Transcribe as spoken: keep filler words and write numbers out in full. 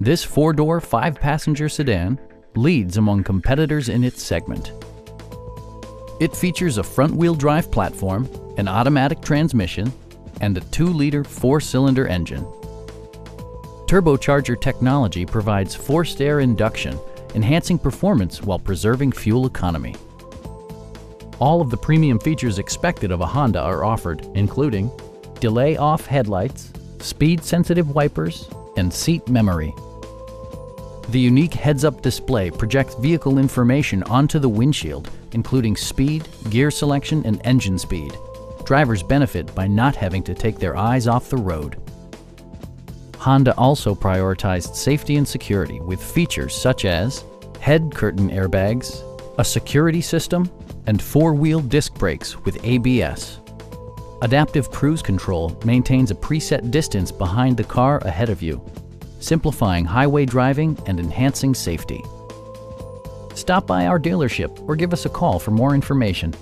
This four-door, five-passenger sedan leads among competitors in its segment. It features a front-wheel drive platform, an automatic transmission, and a two liter four cylinder engine. Turbocharger technology provides forced air induction, enhancing performance while preserving fuel economy. All of the premium features expected of a Honda are offered, including delay-off headlights, speed-sensitive wipers, and seat memory. The unique heads-up display projects vehicle information onto the windshield, including speed, gear selection, and engine speed. Drivers benefit by not having to take their eyes off the road. Honda also prioritized safety and security with features such as head curtain airbags, a security system, and four-wheel disc brakes with A B S. Adaptive Cruise Control maintains a preset distance behind the car ahead of you, simplifying highway driving and enhancing safety. Stop by our dealership or give us a call for more information.